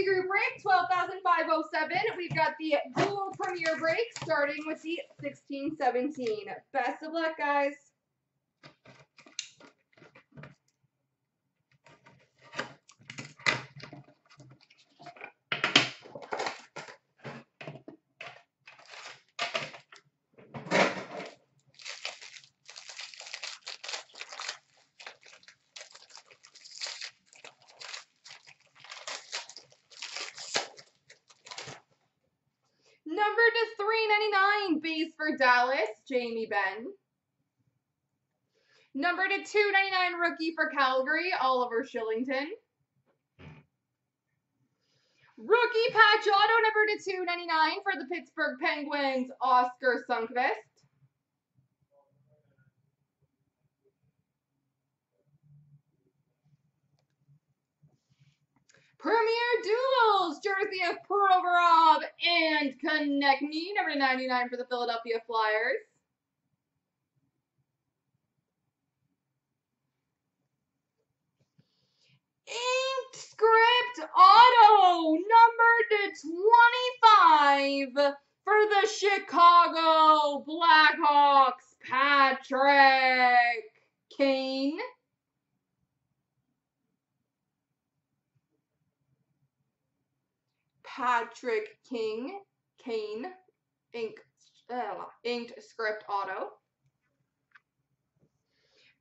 Category break, 12,507. We've got the dual Premier break starting with the 16-17. Best of luck, guys. Number to 399, base for Dallas, Jamie Benn. Number to 299, rookie for Calgary, Oliver Shillington. Rookie patch auto number to 299 for the Pittsburgh Penguins, Oscar Sundqvist. Premier Duels, jersey of Provorov and Konecny, number 99 for the Philadelphia Flyers. Inked script auto, number to 25 for the Chicago Blackhawks, Patrick Kane. Patrick Kane, inked script auto.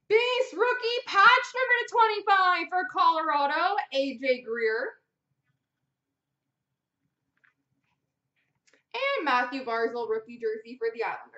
Base rookie patch number to 25 for Colorado, A.J. Greer. And Matthew Barzal, rookie jersey for the Islanders.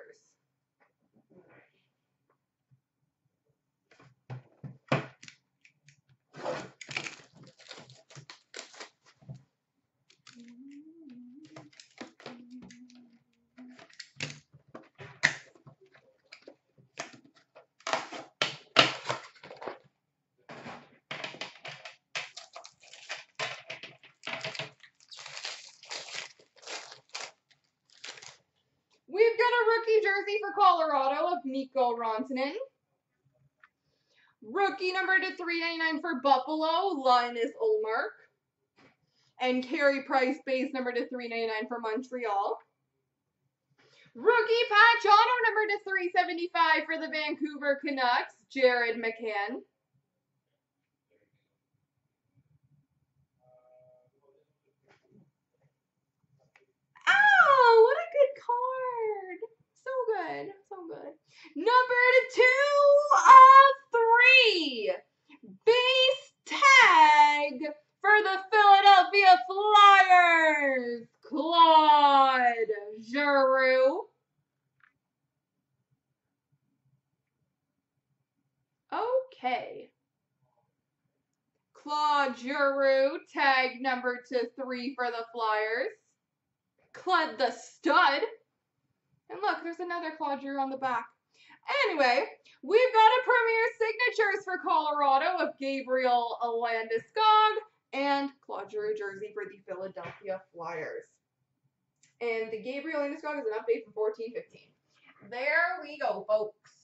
We've got a rookie jersey for Colorado of Nico Rantanen. Rookie number to 399 for Buffalo, Linus Ulmark. And Carey Price, base number to 399 for Montreal. Rookie patch auto number to 375 for the Vancouver Canucks, Jared McCann. Oh, what a good card. So good, so good. Number 2 of 3. Base tag for the Philadelphia Flyers, Claude Giroux. Okay. Claude Giroux, tag number to 3 for the Flyers. Claude the Stud. And look, there's another Claude Giroux on the back. Anyway, we've got a Premier Signatures for Colorado of Gabriel Landeskog and Claude Giroux jersey for the Philadelphia Flyers. And the Gabriel Landeskog is an update from 14-15. There we go, folks.